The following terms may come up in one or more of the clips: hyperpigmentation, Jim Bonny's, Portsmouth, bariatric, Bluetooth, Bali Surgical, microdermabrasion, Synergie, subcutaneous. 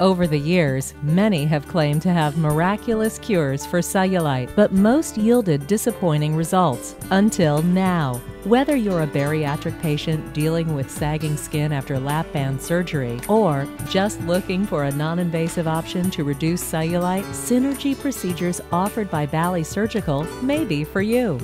Over the years, many have claimed to have miraculous cures for cellulite, but most yielded disappointing results, until now. Whether you're a bariatric patient dealing with sagging skin after lap band surgery, or just looking for a non-invasive option to reduce cellulite, Synergie procedures offered by Bali Surgical may be for you.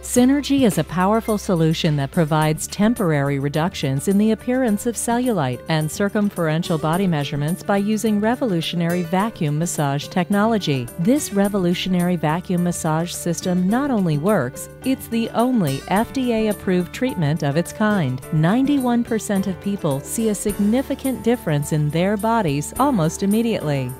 Synergie is a powerful solution that provides temporary reductions in the appearance of cellulite and circumferential body measurements by using revolutionary vacuum massage technology. This revolutionary vacuum massage system not only works, it's the only FDA-approved treatment of its kind. 91% of people see a significant difference in their bodies almost immediately.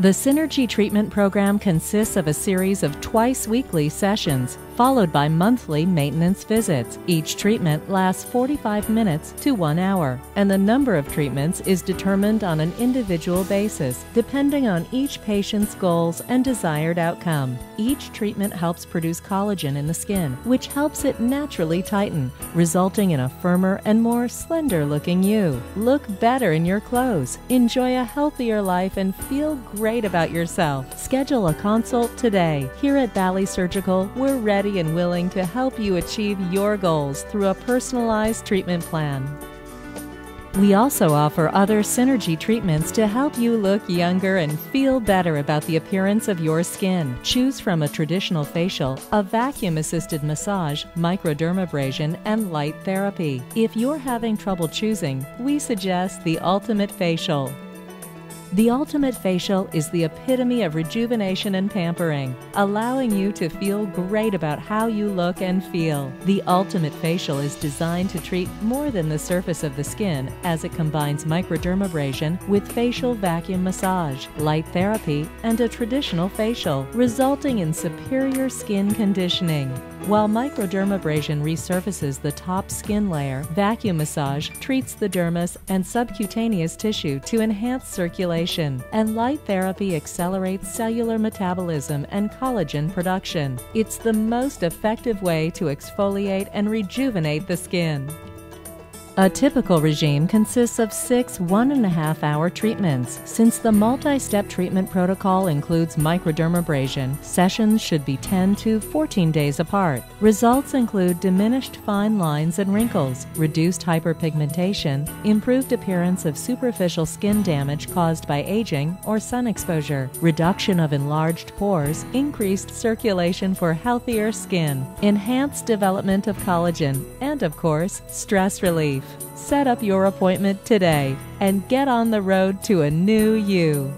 The Synergie treatment program consists of a series of twice-weekly sessions, followed by monthly maintenance visits. Each treatment lasts 45 minutes to 1 hour, and the number of treatments is determined on an individual basis, depending on each patient's goals and desired outcome. Each treatment helps produce collagen in the skin, which helps it naturally tighten, resulting in a firmer and more slender-looking you. Look better in your clothes, enjoy a healthier life, and feel great about yourself. Schedule a consult today. Here at Bali Surgical, we're ready and willing to help you achieve your goals through a personalized treatment plan. We also offer other Synergie treatments to help you look younger and feel better about the appearance of your skin. Choose from a traditional facial, a vacuum-assisted massage, microdermabrasion, and light therapy. If you're having trouble choosing, we suggest the Ultimate Facial. The Ultimate Facial is the epitome of rejuvenation and pampering, allowing you to feel great about how you look and feel. The Ultimate Facial is designed to treat more than the surface of the skin, as it combines microdermabrasion with facial vacuum massage, light therapy, and a traditional facial, resulting in superior skin conditioning. While microdermabrasion resurfaces the top skin layer, vacuum massage treats the dermis and subcutaneous tissue to enhance circulation, and light therapy accelerates cellular metabolism and collagen production. It's the most effective way to exfoliate and rejuvenate the skin. A typical regime consists of 6 1.5-hour treatments. Since the multi-step treatment protocol includes microdermabrasion, sessions should be 10 to 14 days apart. Results include diminished fine lines and wrinkles, reduced hyperpigmentation, improved appearance of superficial skin damage caused by aging or sun exposure, reduction of enlarged pores, increased circulation for healthier skin, enhanced development of collagen, and of course, stress relief. Set up your appointment today and get on the road to a new you.